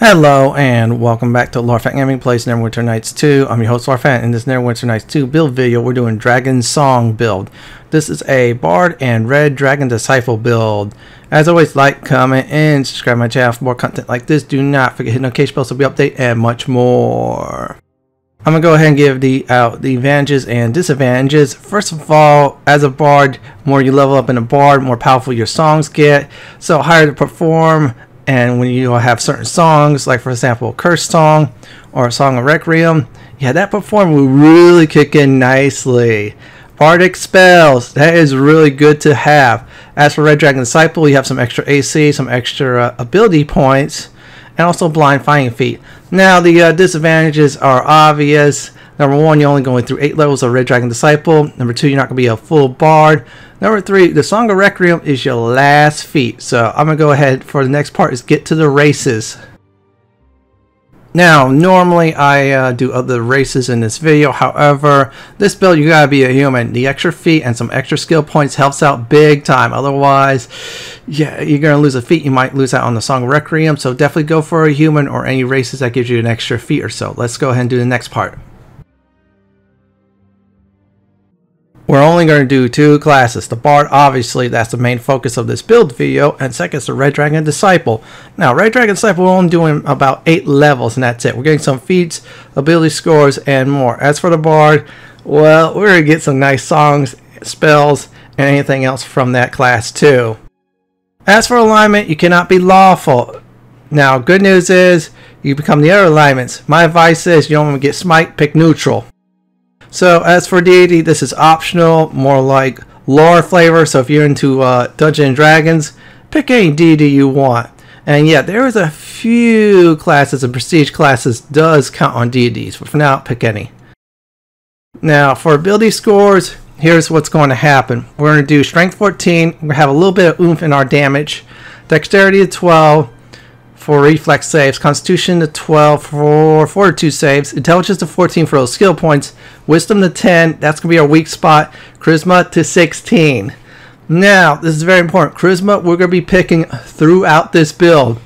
Hello and welcome back to Larfat Gaming Plays Neverwinter Nights 2. I'm your host Larfat. In this Neverwinter Nights 2 build video, we're doing Dragon Song build. This is a Bard and Red Dragon Disciple build. As always, like, comment, and subscribe to my channel for more content like this. Do not forget to hit the notification bell so we update and much more. I'm going to go ahead and give the advantages and disadvantages. First of all, as a Bard, more you level up in a Bard, more powerful your songs get. So higher to perform. And when you have certain songs, like for example, Cursed Song or Song of Requiem, yeah, that perform will really kick in nicely. Bardic spells, that is really good to have. As for Red Dragon Disciple, you have some extra AC, some extra ability points, and also blind finding feat. Now, the disadvantages are obvious. Number one, you're only going through 8 levels of Red Dragon Disciple. Number two, you're not going to be a full Bard. Number three, the Song of Requiem is your last feat. So I'm going to go ahead for the next part is get to the races. Now, normally I do other races in this video. However, this build, you got to be a human. The extra feat and some extra skill points helps out big time. Otherwise, yeah, you're going to lose a feat. You might lose out on the Song of Requiem. So definitely go for a human or any races that gives you an extra feat or so. Let's go ahead and do the next part. We're only going to do 2 classes. The Bard, obviously, that's the main focus of this build video, and second is the Red Dragon Disciple. Now, Red Dragon Disciple, we're only doing about 8 levels, and that's it. We're getting some feats, ability scores, and more. As for the Bard, well, we're going to get some nice songs, spells, and anything else from that class, too. As for alignment, you cannot be lawful. Now, good news is, you become the other alignments. My advice is, you don't want to get smite, pick neutral. So as for deity, this is optional, more like lore flavor. So if you're into Dungeons and Dragons, pick any deity you want. And yeah, there is a few classes and prestige classes does count on deities, but for now, pick any. Now for ability scores, here's what's going to happen. We're going to do strength 14. We're going to have a little bit of oomph in our damage. Dexterity to 12 for reflex saves, constitution to 12 for fortitude saves, intelligence to 14 for those skill points, wisdom to 10, that's going to be our weak spot, charisma to 16. Now, this is very important, charisma we're going to be picking throughout this build.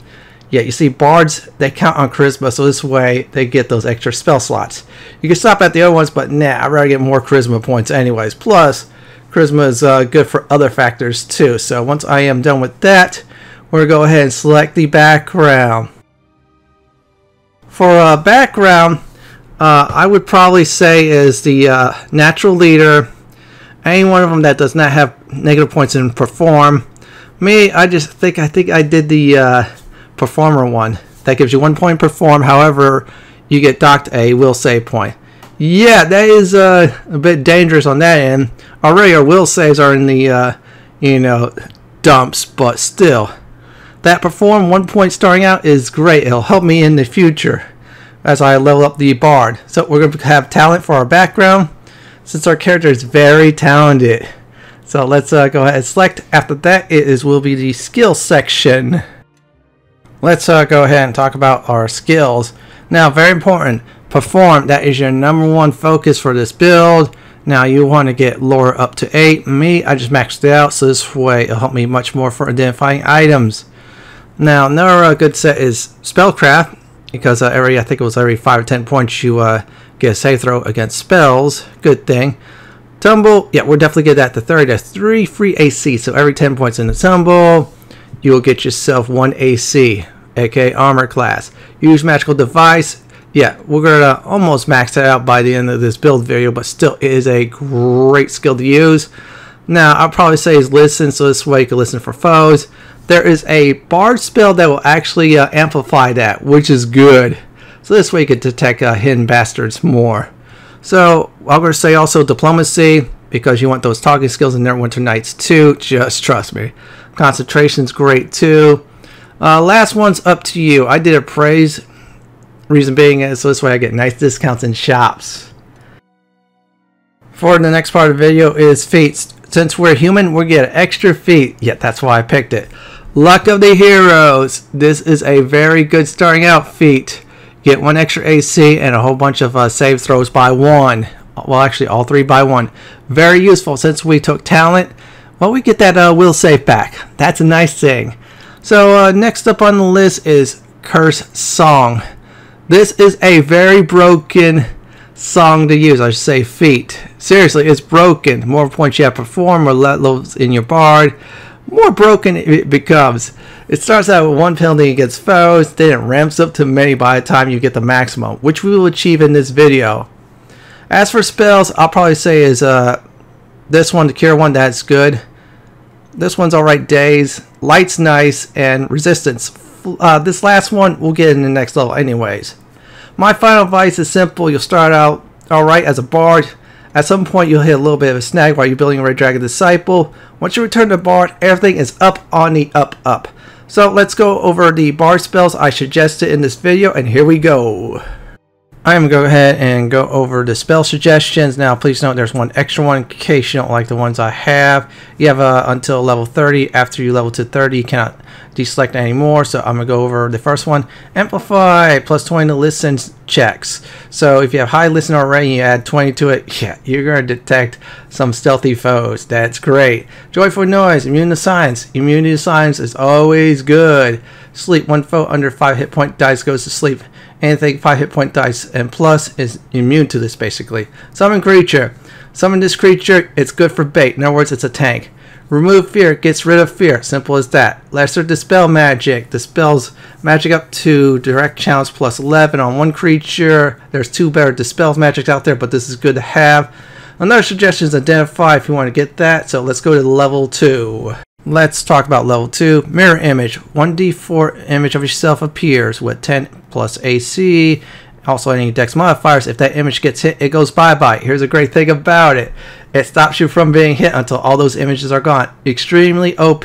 Yeah, you see bards, they count on charisma, so this way they get those extra spell slots. You can stop at the other ones, but nah, I'd rather get more charisma points anyways. Plus, charisma is good for other factors too, so once I am done with that, we're going to go ahead and select the background. For background, I would probably say is the natural leader. Any one of them that does not have negative points in perform. Me, I think I did the performer one. That gives you 1 point perform. However, you get docked a will save point. Yeah, that is a bit dangerous on that end. Already our will saves are in the you know, dumps, but still. That perform 1 point starting out is great. It'll help me in the future as I level up the Bard. So we're going to have talent for our background since our character is very talented. So let's go ahead and select. After that, it will be the skill section. Let's go ahead and talk about our skills. Now, very important, perform. That is your number 1 focus for this build. Now you want to get lore up to 8. Me, I just maxed it out, so this way it'll help me much more for identifying items. Now another good set is Spellcraft, because every, I think it was every 5 or 10 points you get a save throw against spells. Good thing. Tumble, yeah, we'll definitely get that to 30. That's 3 free AC, so every 10 points in the tumble, you'll get yourself 1 AC, aka armor class. Use magical device. Yeah, we're going to almost max that out by the end of this build video, but still it is a great skill to use. Now, I'll probably say is listen, so this way you can listen for foes. There is a bard spell that will actually amplify that, which is good. So this way you can detect hidden bastards more. So, I'm going to say also diplomacy, because you want those talking skills in Neverwinter Nights 2, just trust me. Concentration's great too. Last one's up to you. I did appraise. Reason being is so this way I get nice discounts in shops. For the next part of the video is feats. Since we're human, we get an extra feat. Yeah, that's why I picked it. Luck of the Heroes. This is a very good starting out feat. Get 1 extra AC and a whole bunch of save throws by 1. Well, actually all 3 by 1. Very useful since we took talent. Well, we get that will save back. That's a nice thing. So next up on the list is Cursed Song. This is a very broken song to use. I should say feat. Seriously, it's broken. The more points you have to perform, or levels in your bard, more broken it becomes. It starts out with one penalty against foes, then it ramps up to many by the time you get the maximum, which we will achieve in this video. As for spells, I'll probably say is this one, the cure one, that's good. This one's alright. Daze, light's nice, and resistance. This last one we'll get in the next level anyways. My final advice is simple. You'll start out alright as a bard. At some point you'll hit a little bit of a snag while you're building a Red Dragon Disciple. Once you return to Bard, everything is up on the up. So let's go over the Bard spells I suggested in this video, and here we go. I'm going to go ahead and go over the spell suggestions. Now please note there's one extra one in case you don't like the ones I have. You have until level 30. After you level to 30 you cannot deselect anymore. So I'm going to go over the first one. Amplify, plus 20 to listen checks. So if you have high listen already and you add 20 to it, yeah, you're going to detect some stealthy foes. That's great. Joyful Noise, immune to silence. Immunity to silence is always good. Sleep, one foe under 5 hit point dice goes to sleep. Anything 5 hit point dice and plus is immune to this basically. Summon Creature. Summon this creature, it's good for bait. In other words, it's a tank. Remove Fear, gets rid of fear. Simple as that. Lesser Dispel Magic. Dispels magic up to direct challenge plus 11 on one creature. There's two better Dispel Magics out there, but this is good to have. Another suggestion is Identify if you want to get that. So let's go to level 2. Let's talk about level 2. Mirror Image. 1d4 image of yourself appears with 10 plus AC. Also any dex modifiers. If that image gets hit, it goes bye-bye. Here's a great thing about it. It stops you from being hit until all those images are gone. Extremely OP.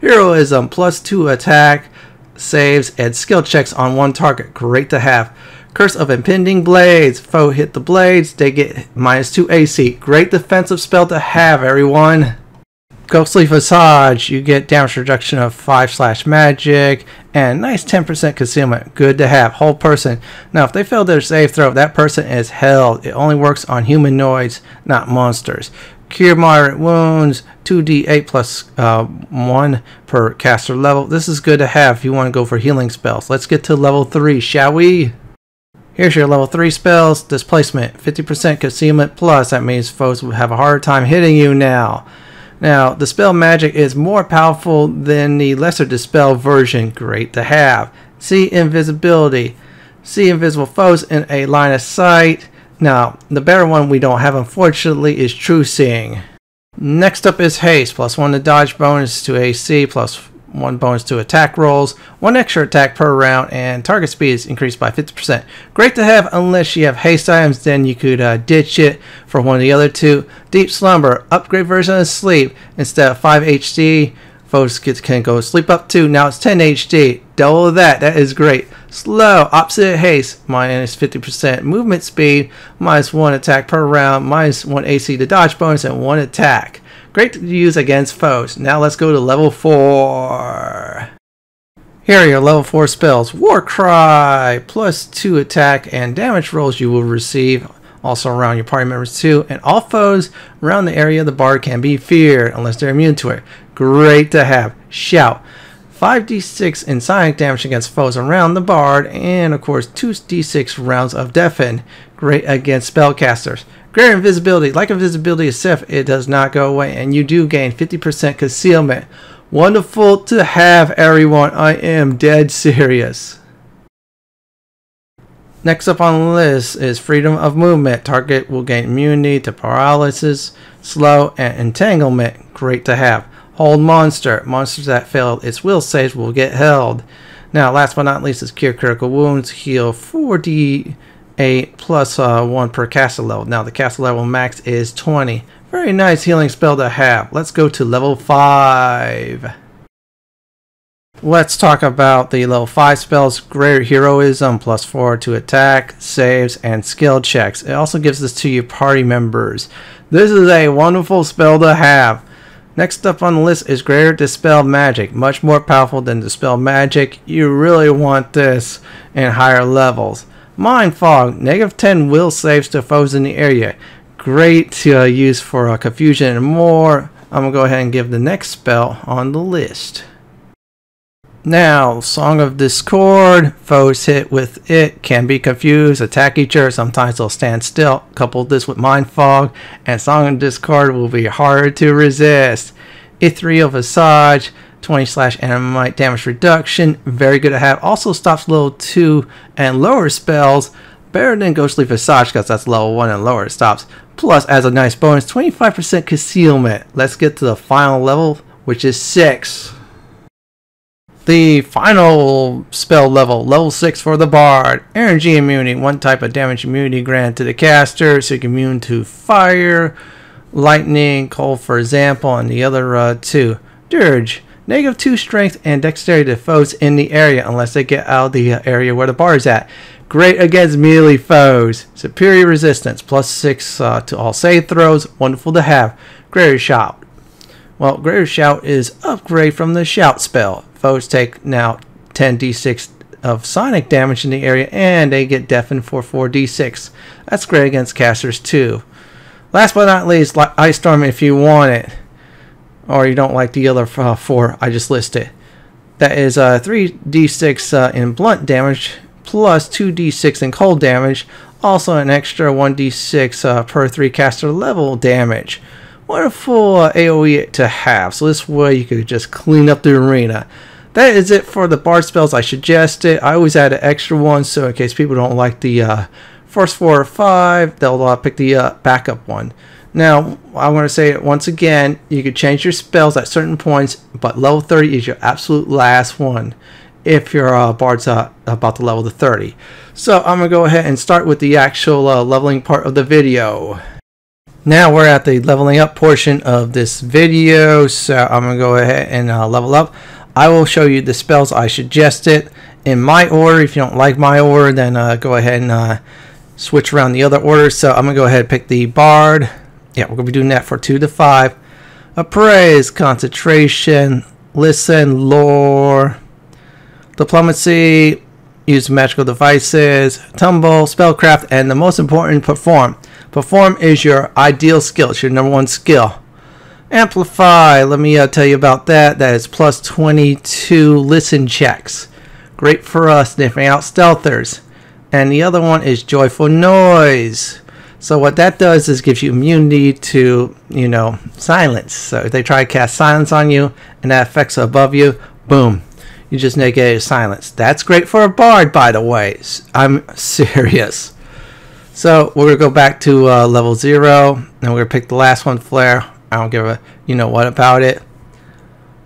Heroism, plus 2 attack, saves, and skill checks on one target. Great to have. Curse of Impending Blades. Foe hit the blades, they get minus 2 AC. Great defensive spell to have, everyone. Ghostly Visage, you get damage reduction of 5/magic and nice 10% concealment. Good to have. Whole person. Now if they fail their save throw, that person is held. It only works on humanoids, not monsters. Cure moderate wounds, 2d8 plus 1 per caster level. This is good to have if you want to go for healing spells. Let's get to level 3, shall we? Here's your level 3 spells. Displacement, 50% concealment plus. That means foes will have a harder time hitting you now. Now, Dispel Magic is more powerful than the lesser Dispel version. Great to have. See Invisibility. See invisible foes in a line of sight. Now, the better one we don't have, unfortunately, is True Seeing. Next up is Haste. Plus 1 to dodge bonus to AC, plus 1 bonus to attack rolls, 1 extra attack per round, and target speed is increased by 50%. Great to have unless you have haste items, then you could ditch it for one of the other two. Deep Slumber, upgrade version of Sleep. Instead of 5 HD, folks can go sleep up to, now it's 10 HD. Double that, that is great. Slow, opposite haste, minus 50% movement speed, minus 1 attack per round, minus 1 AC to dodge bonus, and 1 attack. Great to use against foes. Now let's go to level 4. Here are your level 4 spells. War Cry, plus 2 attack and damage rolls you will receive. Also around your party members too. And all foes around the area of the bard can be feared unless they're immune to it. Great to have. Shout. 5d6 in psionic damage against foes around the bard, and of course 2d6 rounds of deafen. Great against spellcasters. Greater Invisibility, like invisibility itself, it does not go away, and you do gain 50% concealment. Wonderful to have, everyone. I am dead serious. Next up on the list is Freedom of Movement. Target will gain immunity to paralysis, slow, and entanglement. Great to have. Hold Monster. Monsters that failed its will saves will get held. Now, last but not least is Cure Critical Wounds. Heal 4d8 plus 1 per caster level. Now, the caster level max is 20. Very nice healing spell to have. Let's go to level 5. Let's talk about the level 5 spells. Greater Heroism, plus 4 to attack, saves, and skill checks. It also gives this to your party members. This is a wonderful spell to have. Next up on the list is Greater Dispel Magic. Much more powerful than Dispel Magic. You really want this in higher levels. Mind Fog. Negative 10 will saves to foes in the area. Great to use for confusion and more. I'm going to go ahead and give the next spell on the list. Now, Song of Discord, foes hit with it can be confused, attack each other, sometimes they'll stand still. Couple this with Mind Fog, and Song of Discord will be hard to resist. Ethereal Visage, 20/ Animite damage reduction, very good to have. Also stops level 2 and lower spells, better than Ghostly Visage because that's level 1 and lower it stops. Plus, as a nice bonus, 25% concealment. Let's get to the final level, which is 6. The final spell level, level 6 for the Bard. Energy immunity, one type of damage immunity granted to the caster, so you can immune to fire, lightning, cold for example, and the other two. Dirge, -2 strength and dexterity to foes in the area unless they get out of the area where the Bard is at. Great against melee foes. Superior resistance, +6 to all save throws, wonderful to have. Greater Shout. Well, Greater Shout is upgrade from the Shout spell. Foes take now 10d6 of sonic damage in the area and they get deafened for 4d6. That's great against casters too. Last but not least, Ice Storm if you want it. Or you don't like the other four I just listed. That is 3d6 in blunt damage plus 2d6 in cold damage. Also an extra 1d6 per 3 caster level damage. Wonderful AoE to have, so this way you could just clean up the arena. That is it for the Bard spells I suggested. I always add an extra one, so in case people don't like the first 4 or 5, they'll pick the backup one. Now, I want to say it once again, you could change your spells at certain points, but level 30 is your absolute last one if your Bard's about to level to 30. So I'm going to go ahead and start with the actual leveling part of the video. Now we're at the leveling up portion of this video, so I'm going to go ahead and level up. I will show you the spells I suggested in my order. If you don't like my order, then go ahead and switch around the other order. So I'm going to go ahead and pick the Bard. Yeah, we're going to be doing that for 2 to 5. Appraise, Concentration, Listen, Lore, Diplomacy, Use Magical Devices, Tumble, Spellcraft, and the most important, Perform. Perform is your ideal skill. It's your #1 skill. Amplify, let me tell you about that. That is plus 22 listen checks. Great for sniffing out stealthers. And the other one is Joyful Noise. So what that does is gives you immunity to, you know, silence. So if they try to cast silence on you and that affects above you, boom. You just negate silence. That's great for a Bard, by the way. I'm serious. So we're going to go back to level 0 and we're going to pick the last one, Flare. I don't give a you know what about it.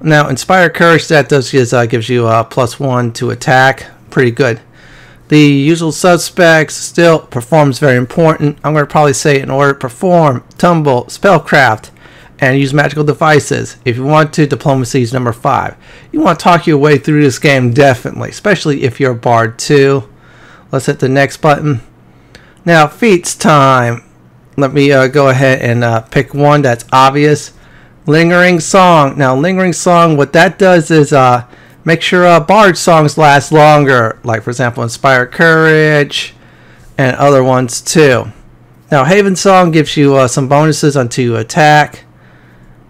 Now Inspire Courage, that does gives you +1 to attack. Pretty good. The usual suspects still performs very important. I'm going to probably say in order, Perform, Tumble, Spellcraft, and Use Magical Devices. If you want to, Diplomacy is number 5. You want to talk your way through this game definitely, especially if you're a Bard too. Let's hit the next button. Now feats time. Let me go ahead and pick one that's obvious. Lingering Song. Now Lingering Song, what that does is make sure Bard songs last longer. Like for example Inspire Courage and other ones too. Now Haven Song gives you some bonuses onto your attack.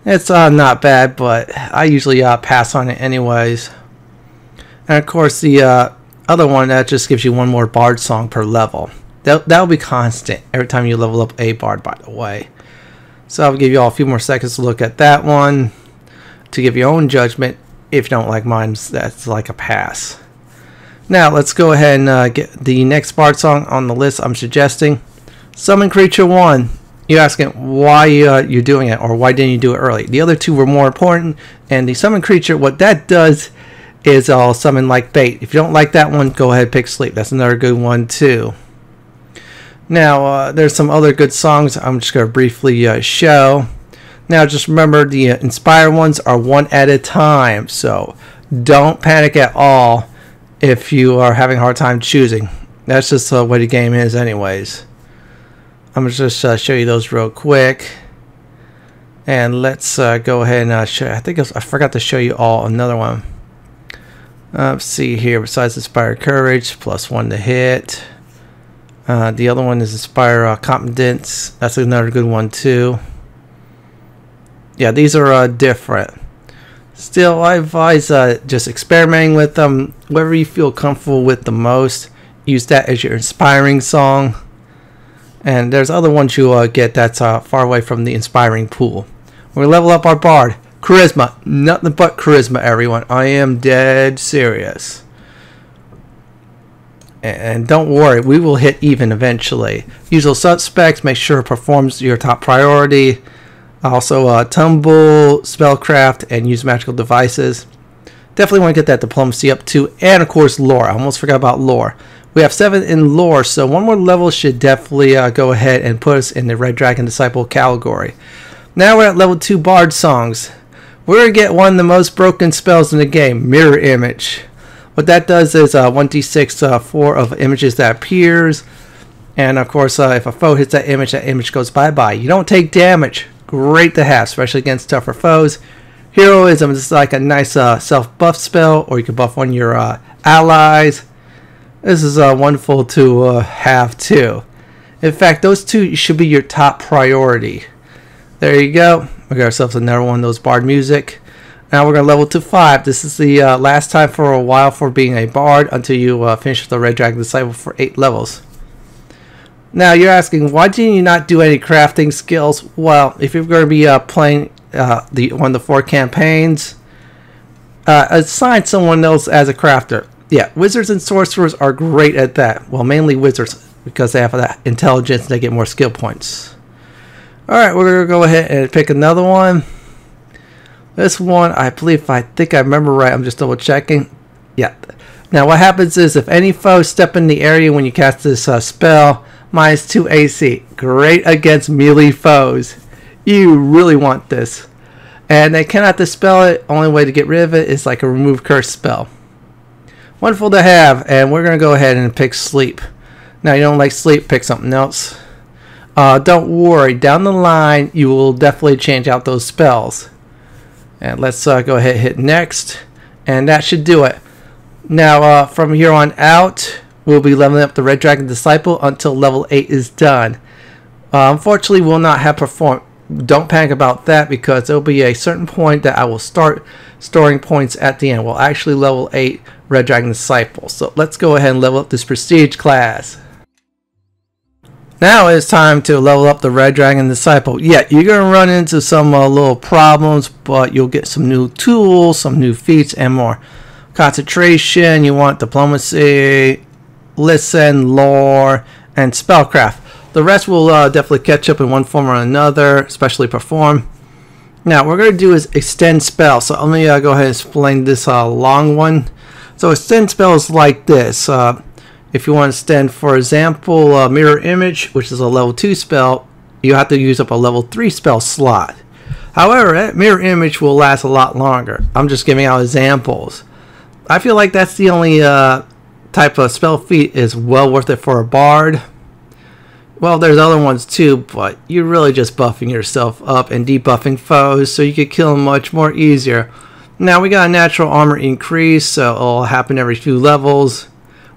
It's not bad, but I usually pass on it anyways. And of course the other one that just gives you one more Bard song per level. That'll be constant every time you level up a Bard, by the way. So I'll give you all a few more seconds to look at that one to give your own judgment. If you don't like mine, that's like a pass. Now let's go ahead and get the next Bard song on the list I'm suggesting. Summon Creature 1. You're asking why you're doing it or why didn't you do it early. The other two were more important, and the Summon Creature, what that does is I'll summon like bait. If you don't like that one, go ahead and pick Sleep. That's another good one too. Now, there's some other good songs I'm just going to briefly show. Now, just remember the Inspire ones are one at a time, so don't panic at all if you are having a hard time choosing. That's just the way the game is anyways. I'm going to just show you those real quick. And let's go ahead and show. I think I forgot to show you all another one. Let's see here. Besides Inspire Courage, +1 to hit. The other one is Inspire Competence. That's another good one too. Yeah, these are different. Still, I advise just experimenting with them. Whatever you feel comfortable with the most, use that as your inspiring song. And there's other ones you get that's far away from the inspiring pool. We level up our bard. Charisma. Nothing but charisma, everyone. I am dead serious. And don't worry, we will hit even eventually. Usual suspects, make sure it performs your top priority. Also, tumble, spellcraft, and use magical devices. Definitely want to get that diplomacy up too. And of course, lore. I almost forgot about lore. We have 7 in lore, so one more level should definitely go ahead and put us in the Red Dragon Disciple category. Now we're at level 2 Bard songs. We're going to get one of the most broken spells in the game, Mirror Image. What that does is 1d6 4 of images that appears, and of course if a foe hits that image goes bye-bye. You don't take damage. Great to have, especially against tougher foes. Heroism is like a nice self-buff spell, or you can buff one of your allies. This is wonderful to have too. In fact, those two should be your top priority. There you go. We got ourselves another one of those bard music. Now we're going to level to 5. This is the last time for a while for being a bard until you finish the Red Dragon Disciple for 8 levels. Now you're asking, why didn't you not do any crafting skills? Well, if you're going to be playing one of the 4 campaigns, assign someone else as a crafter. Yeah, wizards and sorcerers are great at that. Well, mainly wizards because they have that intelligence and they get more skill points. Alright, we're going to go ahead and pick another one. This one, I believe, if I think I remember right, I'm just double checking. Yeah. Now what happens is if any foe step in the area when you cast this spell, -2 AC. Great against melee foes. You really want this. And they cannot dispel it. Only way to get rid of it is like a remove curse spell. Wonderful to have. And we're going to go ahead and pick sleep. Now you don't like sleep, pick something else. Don't worry. Down the line, you will definitely change out those spells. And let's go ahead and hit next. And that should do it. Now from here on out, we'll be leveling up the Red Dragon Disciple until level 8 is done. Unfortunately, we'll not have performed. Don't panic about that because there will be a certain point that I will start storing points at the end. We'll actually level 8 Red Dragon Disciple. So let's go ahead and level up this Prestige class. Now it's time to level up the Red Dragon Disciple. Yeah, you're going to run into some little problems, but you'll get some new tools, some new feats, and more. Concentration, you want diplomacy, listen, lore, and spellcraft. The rest will definitely catch up in one form or another, especially perform. Now, what we're going to do is extend spell. So let me go ahead and explain this long one. So extend spells like this. If you want to extend, for example, Mirror Image, which is a level 2 spell, you have to use up a level 3 spell slot. However, that Mirror Image will last a lot longer. I'm just giving out examples. I feel like that's the only type of spell feat is well worth it for a bard. Well, there's other ones too, but you're really just buffing yourself up and debuffing foes, so you could kill them much more easier. Now, we got a natural armor increase, so it'll happen every few levels.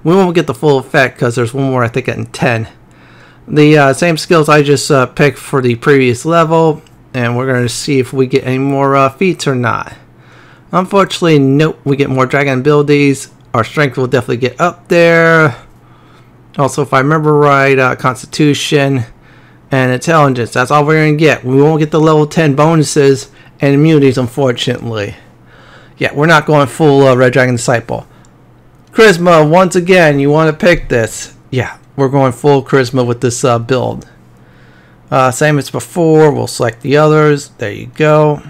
We won't get the full effect because there's one more I think in 10. The same skills I just picked for the previous level, and we're going to see if we get any more feats or not. Unfortunately, nope, we get more dragon abilities. Our strength will definitely get up there. Also, if I remember right, constitution and intelligence. That's all we're going to get. We won't get the level 10 bonuses and immunities, unfortunately. Yeah, we're not going full Red Dragon Disciple. Charisma, once again, you want to pick this. Yeah, we're going full charisma with this build. Same as before, we'll select the others. There you go.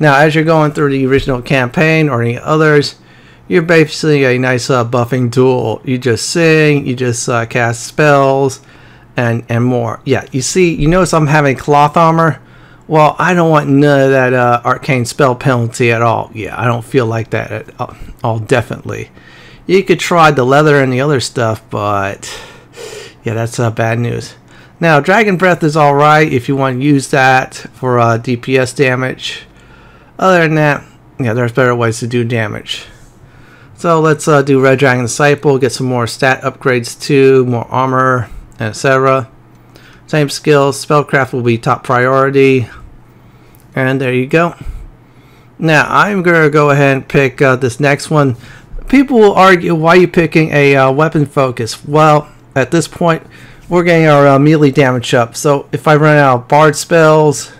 Now, as you're going through the original campaign or any others, you're basically a nice buffing duel. You just sing, you just cast spells, and more. Yeah, you see, you notice I'm having cloth armor. Well, I don't want none of that arcane spell penalty at all. Yeah, I don't feel like that at all, definitely. You could try the leather and the other stuff, but yeah, that's bad news. Now, Dragon Breath is alright if you want to use that for DPS damage. Other than that, yeah, there's better ways to do damage. So let's do Red Dragon Disciple, get some more stat upgrades too, more armor, etc. Same skills, spellcraft will be top priority. And there you go. Now, I'm going to go ahead and pick this next one. People will argue, why are you picking a weapon focus? Well, at this point, we're getting our melee damage up. So if I run out of Bard spells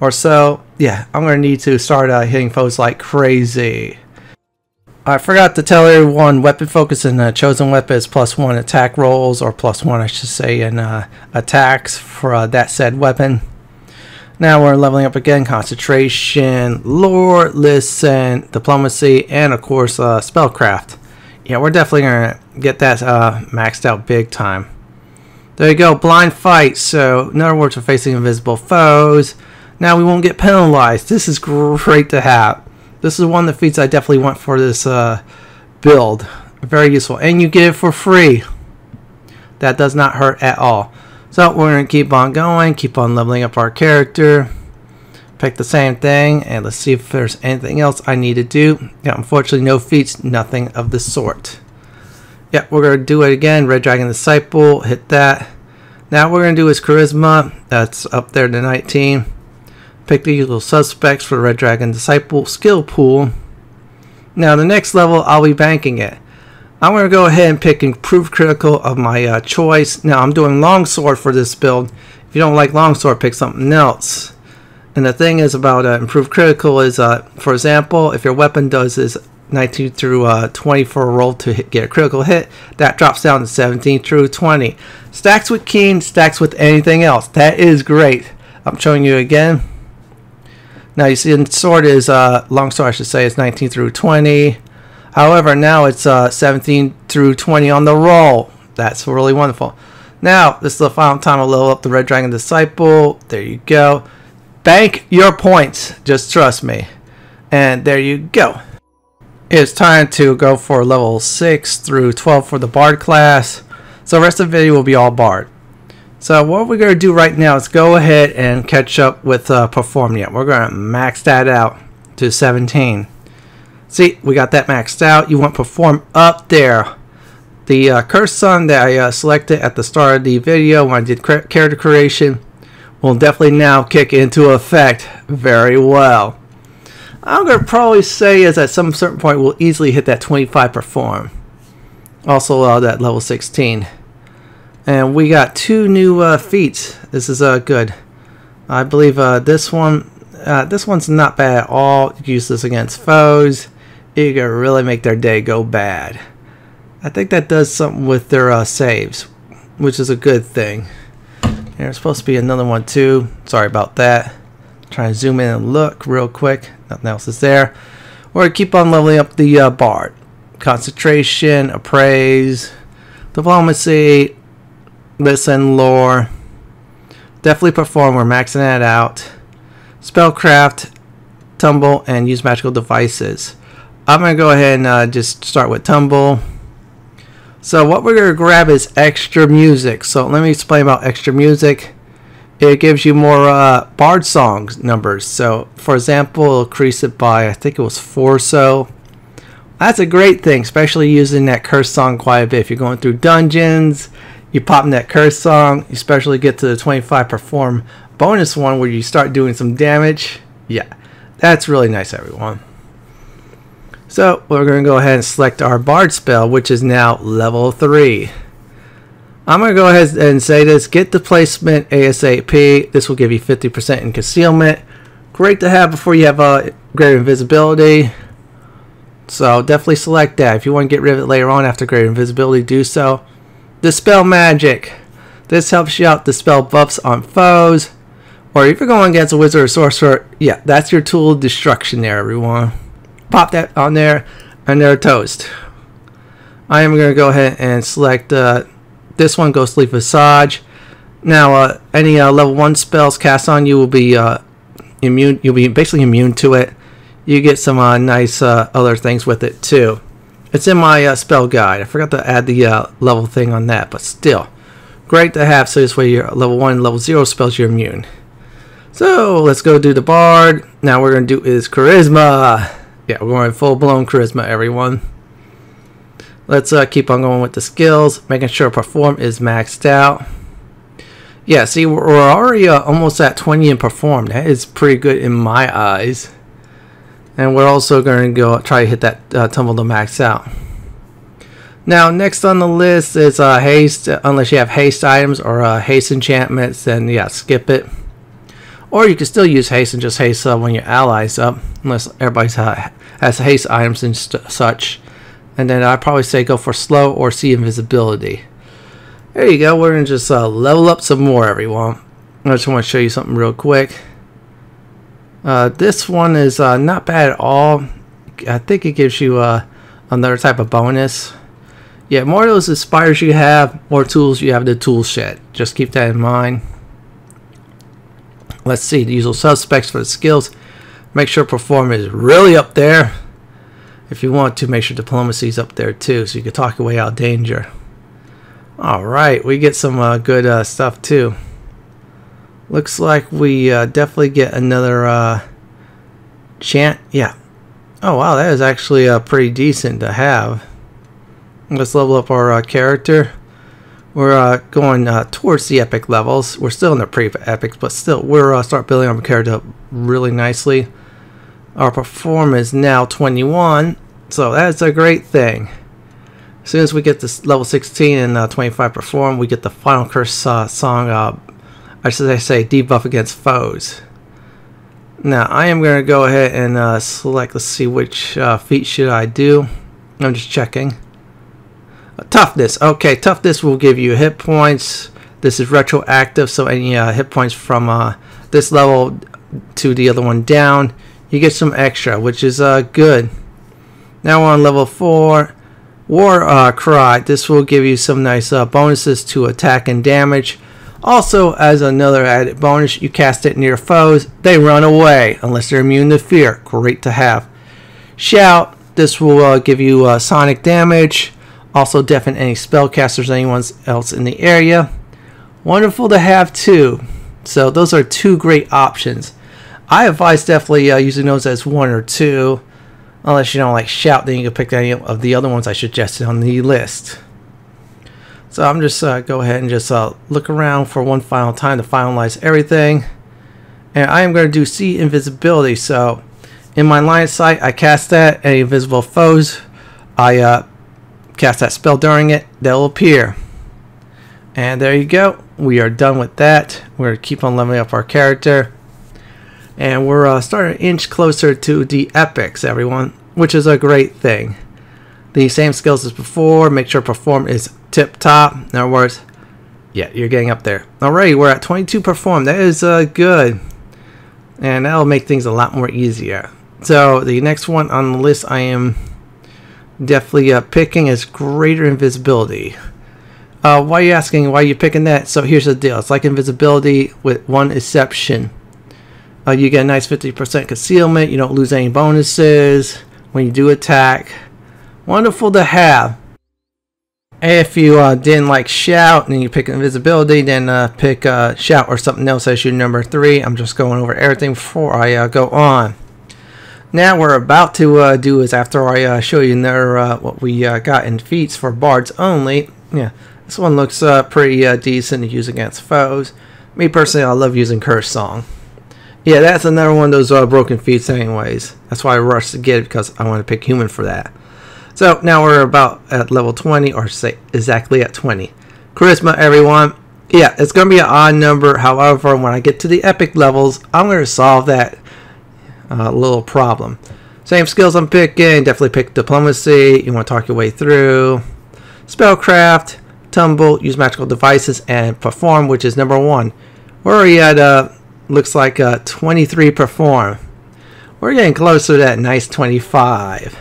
or so, yeah, I'm going to need to start hitting foes like crazy. I forgot to tell everyone, weapon focus in chosen weapon is +1 attack rolls, or +1 I should say in attacks for that said weapon. Now we're leveling up again, concentration, lore, listen, diplomacy, and of course spellcraft. Yeah, we're definitely going to get that maxed out big time. There you go, blind fight. So in other words, we're facing invisible foes. Now we won't get penalized. This is great to have. This is one of the feats I definitely want for this build. Very useful. And you get it for free. That does not hurt at all. So we're going to keep on going. Keep on leveling up our character. Pick the same thing. And let's see if there's anything else I need to do. Yeah, unfortunately no feats. Nothing of the sort. Yeah, we're going to do it again. Red Dragon Disciple. Hit that. Now what we're going to do is Charisma. That's up there to 19. Pick the usual suspects for the Red Dragon Disciple skill pool. Now the next level, I'll be banking it. I'm going to go ahead and pick Improved Critical of my choice. Now I'm doing Longsword for this build. If you don't like Longsword, pick something else. And the thing is about Improved Critical is, for example, if your weapon does is 19 through 20 for a roll to get a critical hit, that drops down to 17 through 20. Stacks with Keen, stacks with anything else. That is great. I'm showing you again. Now you see the sword is, longsword I should say, is 19 through 20. However, now it's 17 through 20 on the roll. That's really wonderful. Now, this is the final time I'll level up the Red Dragon Disciple. There you go. Bank your points. Just trust me. And there you go. It's time to go for level 6 through 12 for the Bard class. So the rest of the video will be all Bard. So what we're going to do right now is go ahead and catch up with Perform Yet. We're going to max that out to 17. See, we got that maxed out. You want Perform up there. The Cursed Song that I selected at the start of the video when I did character creation will definitely now kick into effect very well. I'm going to probably say is at some certain point we'll easily hit that 25 Perform. Also that level 16. And we got two new feats. This is good. I believe this one's not bad at all. Use this against foes. You can really make their day go bad. I think that does something with their saves, which is a good thing. There's supposed to be another one too. Sorry about that. Try and zoom in and look real quick. Nothing else is there. We're gonna keep on leveling up the Bard. Concentration, appraise, diplomacy. Listen, lore, definitely perform, we're maxing that out. Spellcraft, tumble, and use magical devices. I'm going to go ahead and just start with tumble. So what we're going to grab is extra music. So let me explain about extra music. It gives you more Bard songs numbers. So for example, it'll increase it by, I think it was 4 or so. That's a great thing, especially using that Cursed Song quite a bit. If you're going through dungeons, you pop in that Cursed Song, you especially get to the 25 Perform bonus one where you start doing some damage. Yeah, that's really nice, everyone. So we're going to go ahead and select our Bard spell, which is now level 3. I'm going to go ahead and say this, get Displacement ASAP. This will give you 50% in concealment. Great to have before you have Greater Invisibility. So definitely select that. If you want to get rid of it later on after Greater Invisibility, do so. Dispel Magic. This helps you out dispel buffs on foes, or if you're going against a wizard or sorcerer, yeah, that's your tool of destruction there, everyone. Pop that on there, and they're toast. I am going to go ahead and select this one, Ghostly Visage. Now, any level 1 spells cast on you will be immune. You'll be basically immune to it. You get some nice other things with it too. It's in my spell guide. I forgot to add the level thing on that, but still. Great to have, so this way your level 1 and level 0 spells you're immune. So, let's go do the Bard. Now we're going to do is Charisma. Yeah, we're going full-blown Charisma, everyone. Let's keep on going with the skills, making sure Perform is maxed out. Yeah, see, we're already almost at 20 in Perform. That is pretty good in my eyes. And we're also going to go try to hit that tumble to max out. Now next on the list is haste. Unless you have haste items or haste enchantments, then yeah, skip it. Or you can still use haste and just haste when your allies up, unless everybody has haste items and such. And then I'd probably say go for slow or see invisibility. There you go. We're gonna just level up some more, everyone. I just want to show you something real quick. This one is not bad at all. I think it gives you another type of bonus. Yeah, more of those inspires you have, more tools you have in the tool shed. Just keep that in mind. Let's see the usual suspects for the skills. Make sure performance is really up there. If you want to, make sure diplomacy is up there too, so you can talk your way out of danger. Alright, we get some good stuff too. Looks like we definitely get another chant. Yeah. Oh wow, that is actually pretty decent to have. Let's level up our character. We're going towards the epic levels. We're still in the pre-epics, but still we're start building our character up really nicely. Our performance is now 21, so that's a great thing. As soon as we get to level 16 and 25 perform, we get the final Cursed Song, or should I say debuff against foes. Now I am going to go ahead and select, let's see which feat should I do. I'm just checking. Toughness. Okay, toughness will give you hit points. This is retroactive, so any hit points from this level to the other one down, you get some extra, which is good. Now we're on level 4. War Cry. This will give you some nice bonuses to attack and damage. Also, as another added bonus, you cast it near foes. They run away, unless they're immune to fear. Great to have. Shout. This will give you sonic damage. Also deafen any spellcasters, anyone else in the area. Wonderful to have too. So those are two great options. I advise definitely using those as one or two. Unless you don't like shout, then you can pick any of the other ones I suggested on the list. So I'm just go ahead and just look around for one final time to finalize everything. And I am going to do see invisibility. So in my line of sight, I cast that. Any invisible foes, I cast that spell during it, they'll appear. And there you go, we are done with that. We're gonna keep on leveling up our character, and we're starting an inch closer to the epics, everyone, which is a great thing. The same skills as before, make sure perform is tip top. In other words, yeah, you're getting up there. Alright, we're at 22 perform. That is good, and that'll make things a lot more easier. So the next one on the list I am definitely picking is Greater Invisibility. Why are you asking why you're picking that? So here's the deal. It's like invisibility with one exception. You get a nice 50% concealment. You don't lose any bonuses when you do attack. Wonderful to have. If you didn't like shout and you pick invisibility, then pick shout or something else as your number 3. I'm just going over everything before I go on. Now we're about to do is after I show you another what we got in feats for bards only. Yeah, this one looks pretty decent to use against foes. Me personally, I love using Cursed Song. Yeah, that's another one of those broken feats anyways. That's why I rushed to get it, because I want to pick human for that. So now we're about at level 20, or say exactly at 20. Charisma, everyone. Yeah, it's going to be an odd number. However, when I get to the epic levels, I'm going to solve that little problem. Same skills I'm picking. Definitely pick diplomacy. You want to talk your way through. Spellcraft, tumble, use magical devices, and perform, which is number 1. We're already at looks like 23 perform. We're getting closer to that nice 25.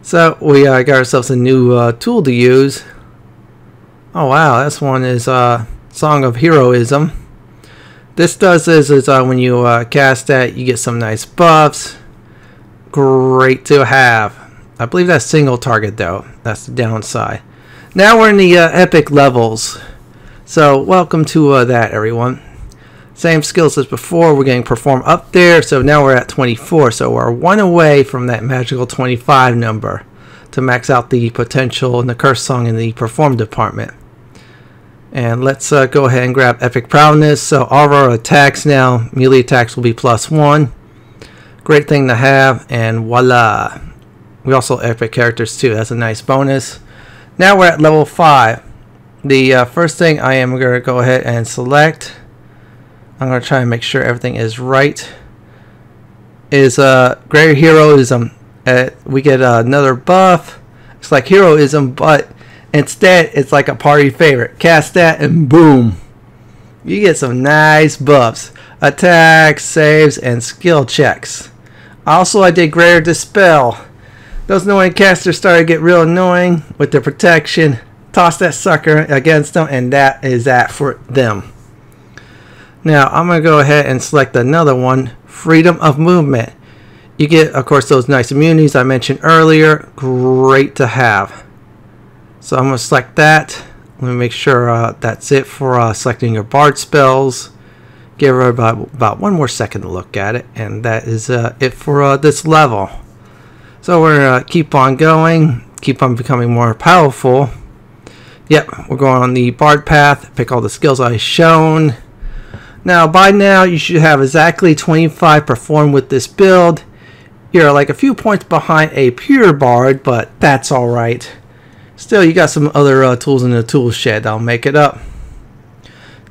So we got ourselves a new tool to use. Oh wow, this one is Song of Heroism. This does is when you cast that, you get some nice buffs. Great to have. I believe that's single target though. That's the downside. Now we're in the epic levels. So welcome to that, everyone. Same skills as before. We're getting perform up there. So now we're at 24. So we're one away from that magical 25 number to max out the potential in the Cursed Song in the perform department. And let's go ahead and grab epic prowess. So all of our attacks now, melee attacks will be +1. Great thing to have, and voila. We also epic characters too. That's a nice bonus. Now we're at level 5. The first thing I am going to go ahead and select, I'm going to try and make sure everything is right, is Greater Heroism. We get another buff. It's like Heroism, but instead it's like a party favorite. Cast that and boom. You get some nice buffs. Attacks, saves, and skill checks. Also, I did Greater Dispel. Those annoying casters started to get real annoying with their protection. Toss that sucker against them, and that is that for them. Now, I'm going to go ahead and select another one, Freedom of Movement. You get, of course, those nice immunities I mentioned earlier. Great to have. So I'm going to select that. Let me make sure that's it for selecting your Bard spells. Give her about one more second to look at it, and that is it for this level. So we're going to keep on going, keep on becoming more powerful. Yep, we're going on the Bard path, pick all the skills I've shown. Now, by now, you should have exactly 25 performed with this build. You're like a few points behind a pure Bard, but that's alright. Still, you got some other tools in the tool shed that'll make it up.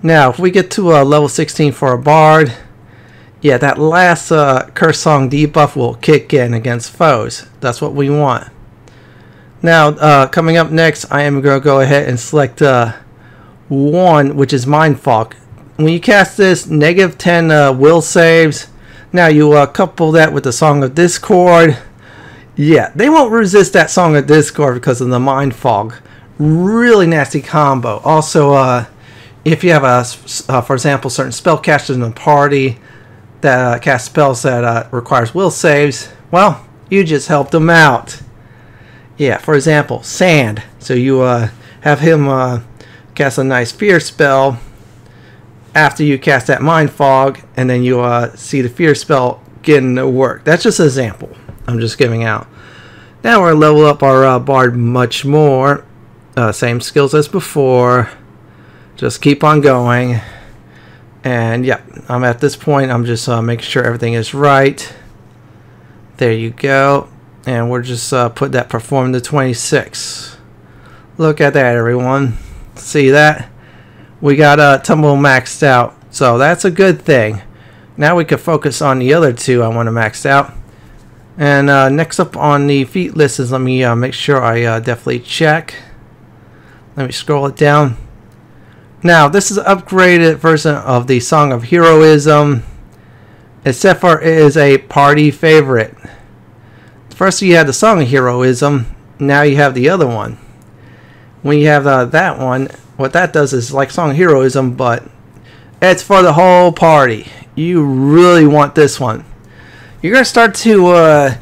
Now, if we get to level 16 for a Bard, yeah, that last Cursed Song debuff will kick in against foes. That's what we want. Now, coming up next, I am going to go ahead and select one, which is Mind Fog. When you cast this, negative 10 will saves. Now you couple that with the Song of Discord. Yeah, they won't resist that Song of Discord because of the Mind Fog. Really nasty combo. Also, if you have, for example, certain spellcasters in the party that cast spells that requires will saves, well, you just helped them out. Yeah, for example, Sand. So you have him cast a nice fear spell. After you cast that Mind Fog, and then you see the fear spell getting to work. That's just an example I'm just giving out. Now we're level up our Bard much more. Same skills as before. Just keep on going. And yeah, I'm at this point. I'm just making sure everything is right. There you go. And we're just put that perform to 26. Look at that, everyone. See that? We got Tumble maxed out, so that's a good thing. Now we can focus on the other two I want to max out. And next up on the feat list is, let me make sure I definitely check. Let me scroll it down. Now this is an upgraded version of the Song of Heroism, except for it is a party favorite. First you had the Song of Heroism, now you have the other one. When you have that one, what that does is like Song of Heroism, but it's for the whole party. You really want this one. You're going to start to,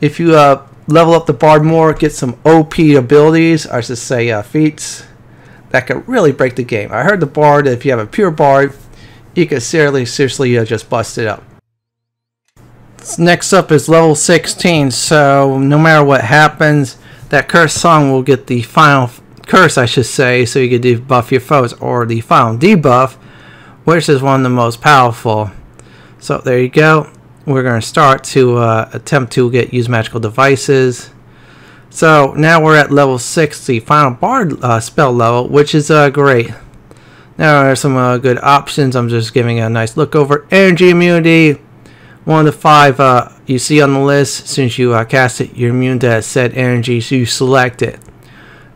if you level up the Bard more, get some OP abilities, or I should say feats, that could really break the game. I heard the Bard, if you have a pure Bard, you could seriously just bust it up. Next up is level 16, so no matter what happens, that Cursed Song will get the final curse, I should say, so you can debuff your foes, or the final debuff, which is one of the most powerful. So there you go. We're going to start to attempt to use magical devices. So now we're at level 60, final Bard spell level, which is great. Now there's some good options. I'm just giving a nice look over. Energy immunity, one of the 5 you see on the list. Since you cast it, you're immune to said energy, so you select it.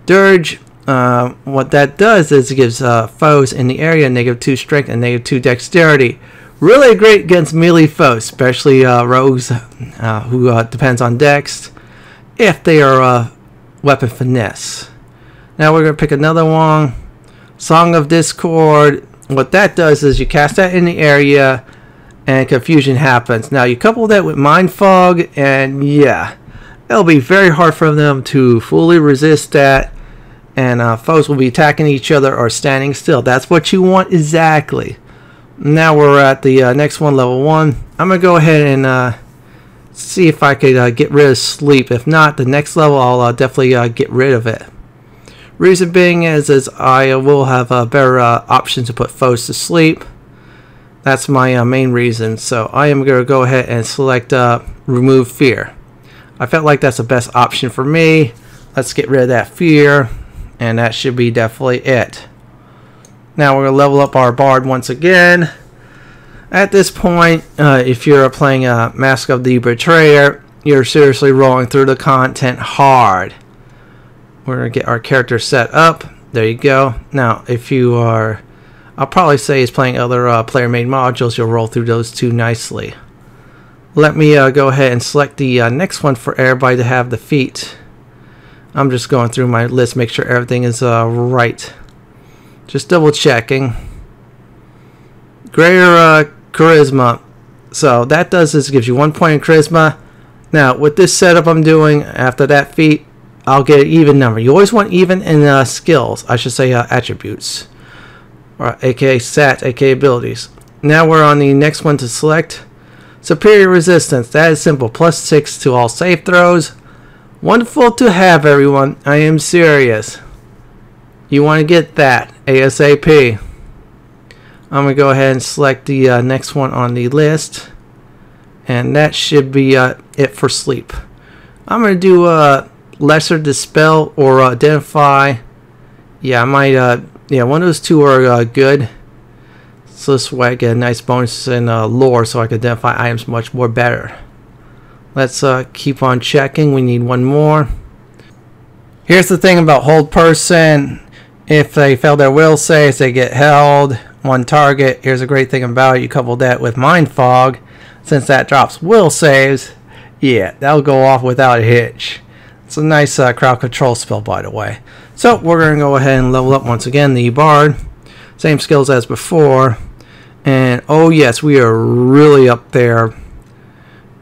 Dirge, what that does is it gives foes in the area negative 2 strength and negative 2 dexterity. Really great against melee foes, especially rogues who depends on dex if they are weapon finesse. Now we're going to pick another one, Song of Discord. What that does is you cast that in the area and confusion happens. Now you couple that with Mind Fog, and yeah, it'll be very hard for them to fully resist that, and foes will be attacking each other or standing still. That's what you want exactly. Now we're at the next one, level 1. I'm going to go ahead and see if I could get rid of Sleep. If not, the next level I'll definitely get rid of it. Reason being is I will have better options to put foes to sleep. That's my main reason. So I am going to go ahead and select Remove Fear. I felt like that's the best option for me. Let's get rid of that fear, and that should be definitely it. Now we're going to level up our Bard once again. At this point, if you're playing Mask of the Betrayer, you're seriously rolling through the content hard. We're going to get our character set up. There you go. Now, if you are, I'll probably say is playing other player-made modules, you'll roll through those two nicely. Let me go ahead and select the next one for everybody to have the feat. I'm just going through my list, make sure everything is right. Just double checking. Greater Charisma. So that does is gives you 1 point in Charisma. Now with this setup I'm doing after that feat, I'll get an even number. You always want even in skills, I should say attributes. Or aka stat, aka abilities. Now we're on the next one to select. Superior Resistance. That is simple. +6 to all save throws. Wonderful to have, everyone. I am serious. You want to get that ASAP. I'm going to go ahead and select the next one on the list. And that should be it for Sleep. I'm going to do Lesser Dispel or Identify. Yeah, I might... yeah, one of those two are good. So this way I get a nice bonus in lore so I can identify items much more better. Let's keep on checking. We need one more. Here's the thing about hold person. If they fail their will saves, they get held on target. Here's a great thing about it. You couple that with Mind Fog. Since that drops will saves, yeah, that'll go off without a hitch. It's a nice crowd control spell, by the way. So we're going to go ahead and level up once again the Bard. Same skills as before. And oh yes, we are really up there,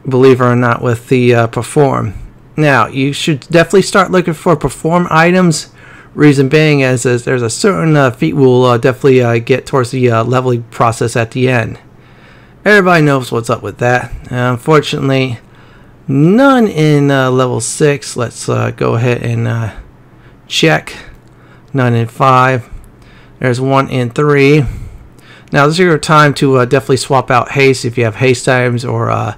believe it or not, with the Perform. Now you should definitely start looking for Perform items. Reason being is there's a certain feat we'll definitely get towards the leveling process at the end. Everybody knows what's up with that. Unfortunately, none in level 6. Let's go ahead and check. None in 5. There's one in 3. Now this is your time to definitely swap out haste if you have haste items or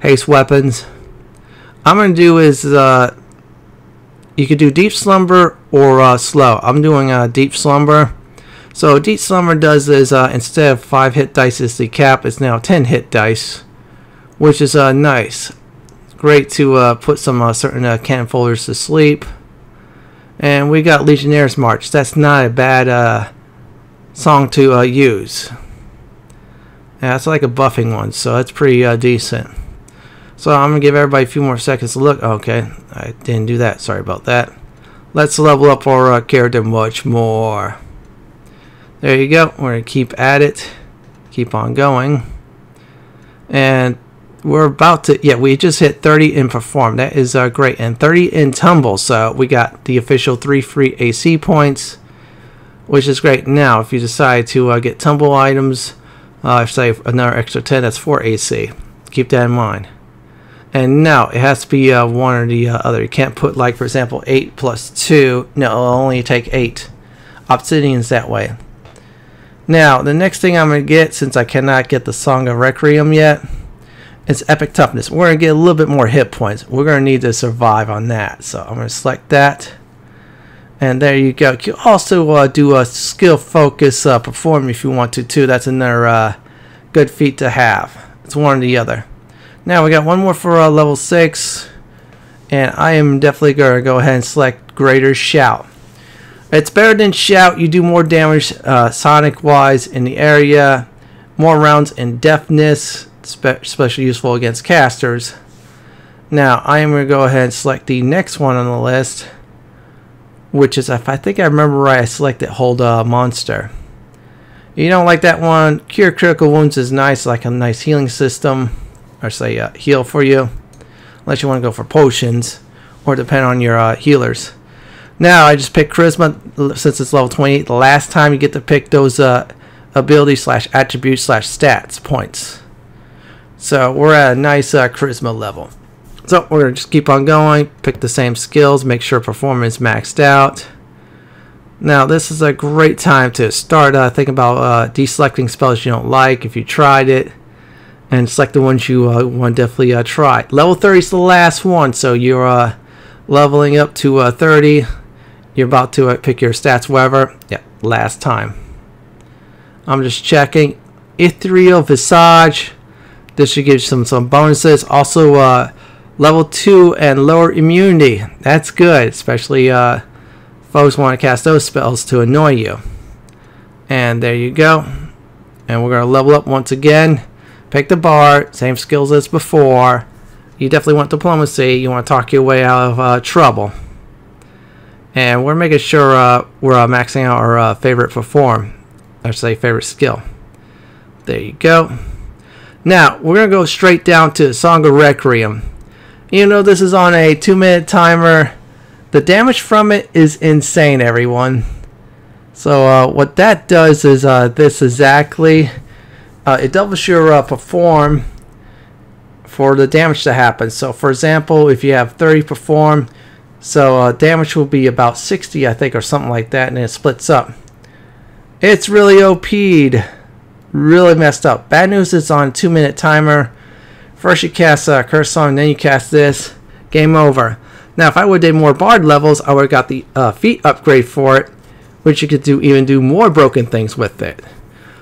haste weapons. I'm going to do is you could do Deep Slumber or Slow. I'm doing Deep Slumber. So Deep Slumber does is instead of 5 hit dice is the cap, it's now 10 hit dice, which is nice. Great to put some certain cannon folders to sleep. And we got Legionnaires March. That's not a bad song to use. Yeah, it's like a buffing one, so that's pretty decent. So I'm going to give everybody a few more seconds to look. Okay, I didn't do that. Sorry about that. Let's level up our character much more. There you go. We're going to keep at it. Keep on going. And we're about to... Yeah, we just hit 30 in Perform. That is great. And 30 in Tumble. So we got the official 3 free AC points, which is great. Now, if you decide to get Tumble items, say another extra 10, that's 4 AC. Keep that in mind. And now it has to be one or the other. You can't put, like, for example, 8 + 2. No, it'll only take 8. Obsidian's that way. Now, the next thing I'm going to get, since I cannot get the Song of Requiem yet, it's Epic Toughness. We're going to get a little bit more hit points. We're going to need to survive on that. So I'm going to select that. And there you go. You can also do a Skill Focus Perform if you want to, too. That's another good feat to have. It's one or the other. Now we got one more for level 6, and I am definitely going to go ahead and select Greater Shout. It's better than Shout. You do more damage sonic wise in the area, more rounds in deafness, especially useful against casters. Now I am going to go ahead and select the next one on the list, which is, if I think I remember right, I selected Hold Monster. You don't like that one? Cure Critical Wounds is nice, like a nice healing system. Or say heal for you, unless you want to go for potions, or depend on your healers. Now I just picked Charisma since it's level 28. The last time you get to pick those ability/attribute/stats points. So we're at a nice Charisma level. So we're gonna just keep on going. Pick the same skills. Make sure Performance maxed out. Now this is a great time to start thinking about deselecting spells you don't like if you tried it, and select the ones you want to definitely try. Level 30 is the last one, so you're leveling up to 30. You're about to pick your stats, whatever. Yeah, last time. I'm just checking. Ethereal Visage. This should give you some bonuses. Also, level 2 and lower immunity. That's good, especially folks want to cast those spells to annoy you. And there you go. And we're going to level up once again. Pick the Bard, same skills as before. You definitely want diplomacy. You want to talk your way out of trouble. And we're making sure we're maxing out our favorite perform. Or say favorite skill. There you go. Now, we're going to go straight down to Song of Requiem. You know, this is on a 2-minute timer. The damage from it is insane, everyone. So what that does is this exactly. It doubles your perform for the damage that happens. So for example, if you have 30 perform, so damage will be about 60, I think, or something like that, and it splits up. It's really OP'd. Really messed up. Bad news, it's on a 2-minute timer. First you cast Cursed Song, then you cast this. Game over. Now, if I would have did more Bard levels, I would have got the feat upgrade for it, which you could do even do more broken things with it.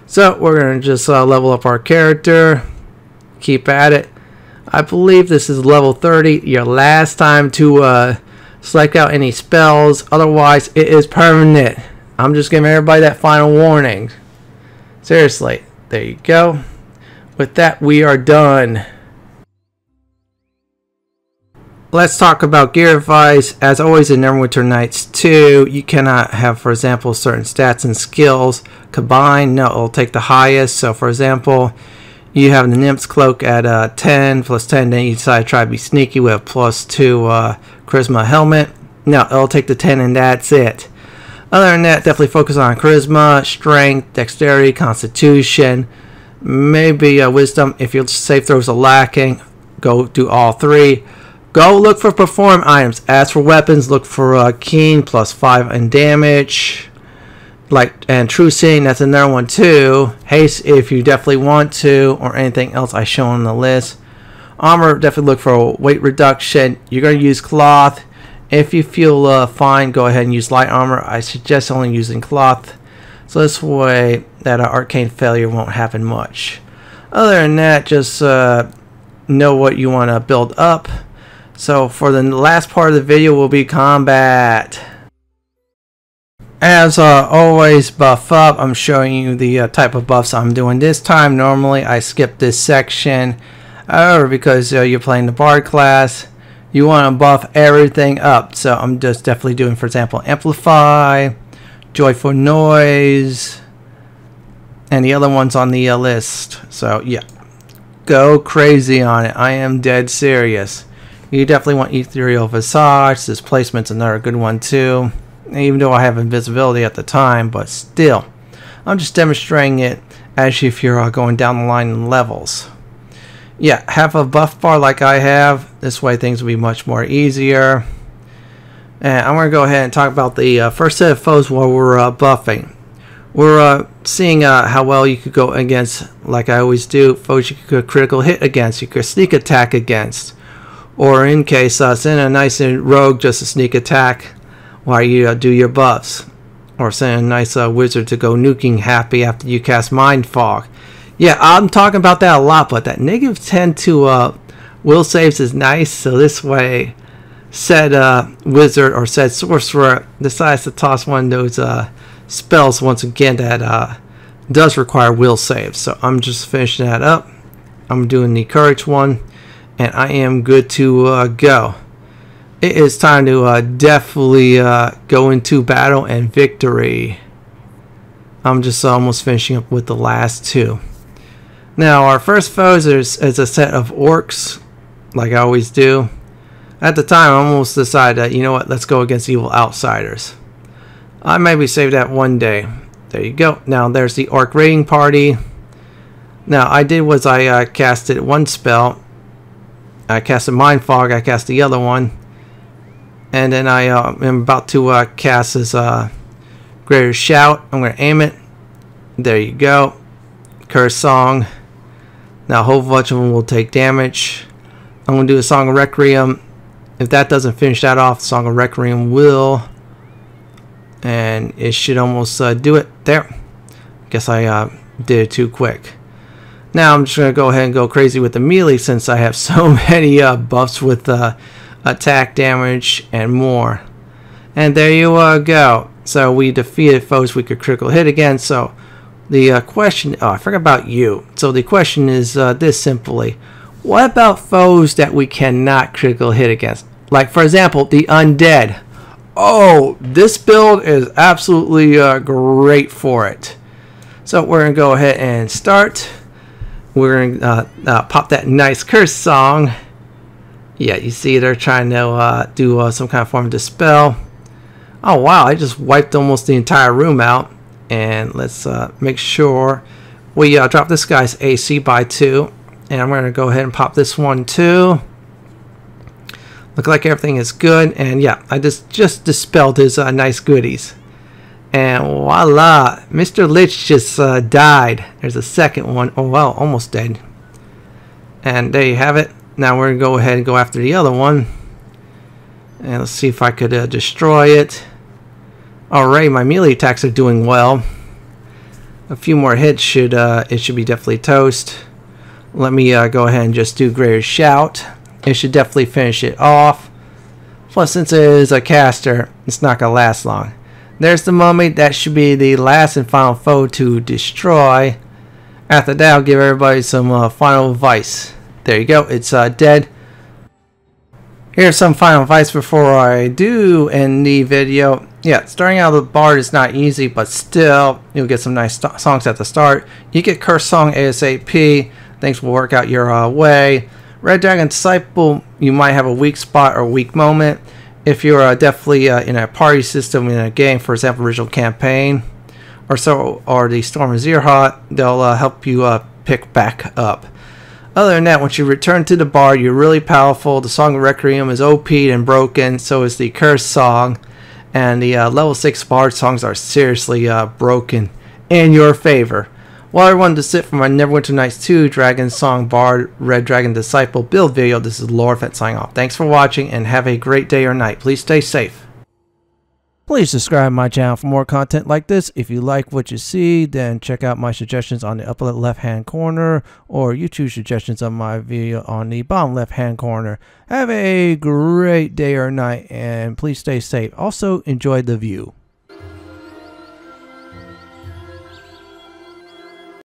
So we're going to just level up our character. Keep at it. I believe this is level 30, your last time to select out any spells. Otherwise, it is permanent. I'm just giving everybody that final warning. Seriously. There you go. With that, we are done. Let's talk about gear advice. As always in Neverwinter Nights 2, you cannot have, for example, certain stats and skills combined. No, it'll take the highest. So, for example, you have the Nymph's Cloak at 10, plus 10. Then you decide to try to be sneaky with a plus 2 Charisma Helmet. No, it'll take the 10 and that's it. Other than that, definitely focus on Charisma, Strength, Dexterity, Constitution, maybe Wisdom. If your save throws are lacking, go do all three. Go look for perform items. As for weapons, look for Keen, plus 5 in damage. And True Seeing, that's another one too. Haste, if you definitely want to, or anything else I show on the list. Armor, definitely look for weight reduction. You're going to use cloth. If you feel fine, go ahead and use light armor. I suggest only using cloth. So this way, that arcane failure won't happen much. Other than that, just know what you want to build up. So for the last part of the video will be combat. As always, buff up. I'm showing you the type of buffs I'm doing this time. Normally I skip this section. However, because you're playing the Bard class, you want to buff everything up. So I'm just definitely doing, for example, Amplify, Joyful Noise, and the other ones on the list. So yeah, go crazy on it. I am dead serious. You definitely want Ethereal Visage. Displacement's another good one too. Even though I have invisibility at the time, but still. I'm just demonstrating it as if you're going down the line in levels. Yeah, have a buff bar like I have. This way things will be much more easier. And I'm going to go ahead and talk about the first set of foes while we're buffing. We're seeing how well you could go against, like I always do, foes you could critical hit against, you could sneak attack against. Or in case, send a nice rogue just a sneak attack while you do your buffs. Or send a nice wizard to go nuking happy after you cast Mind Fog. Yeah, I'm talking about that a lot, but that negative 10 to will saves is nice. So this way, said wizard or said sorcerer decides to toss one of those spells once again that does require will saves. So I'm just finishing that up. I'm doing the courage one. And I am good to go. It is time to definitely go into battle and victory. I'm just almost finishing up with the last two. Now our first foes is a set of orcs, like I always do. At the time I almost decided that, you know what, let's go against evil outsiders. I maybe save that one day. There you go. Now there's the orc raiding party. Now I did was I casted one spell. I cast a Mind Fog, I cast the other one, and then I am about to cast this Greater Shout, I'm going to aim it. There you go. Cursed Song. Now a whole bunch of them will take damage. I'm going to do a Song of Requiem. If that doesn't finish that off, Song of Requiem will. And it should almost do it. There. Guess I did it too quick. Now I'm just going to go ahead and go crazy with the melee since I have so many buffs with attack damage and more. And there you go. So we defeated foes we could critical hit again. So the question, oh, I forgot about you. So the question is this simply. What about foes that we cannot critical hit against? Like for example, the undead. Oh, this build is absolutely great for it. So we're going to go ahead and start. We're going to pop that nice Cursed Song. Yeah, you see they're trying to do some kind of form of dispel. Oh wow, I just wiped almost the entire room out. And let's make sure we drop this guy's AC by 2. And I'm going to go ahead and pop this one too. Look like everything is good. And yeah, I just dispelled his nice goodies. And voila, Mr. Lich just died. There's a second one. Oh well, almost dead. And there you have it. Now we're going to go ahead and go after the other one. And let's see if I could destroy it. Alright, my melee attacks are doing well. A few more hits should it should be definitely toast. Let me go ahead and just do Greater Shout. It should definitely finish it off. Plus, since it is a caster, it's not going to last long. There's the mummy. That should be the last and final foe to destroy. After that, I'll give everybody some final advice. There you go. It's dead. Here's some final advice before I do end the video. Yeah, starting out with Bard is not easy, but still, you'll get some nice songs at the start. You get Cursed Song ASAP. Things will work out your way. Red Dragon Disciple, you might have a weak spot or weak moment. If you're definitely in a party system in a game, for example, original campaign, or so, or the Storm of Zerhot, they'll help you pick back up. Other than that, once you return to the bar, you're really powerful. The Song of Requiem is OP'd and broken, so is the Cursed Song, and the level 6 Bard songs are seriously broken in your favor. Well, everyone, this is it for my Neverwinter Nights 2 Dragon Song Bard Red Dragon Disciple build video. This is LoreFett signing off. Thanks for watching and have a great day or night. Please stay safe. Please subscribe to my channel for more content like this. If you like what you see, then check out my suggestions on the upper left hand corner, or YouTube suggestions on my video on the bottom left hand corner. Have a great day or night and please stay safe. Also, enjoy the view.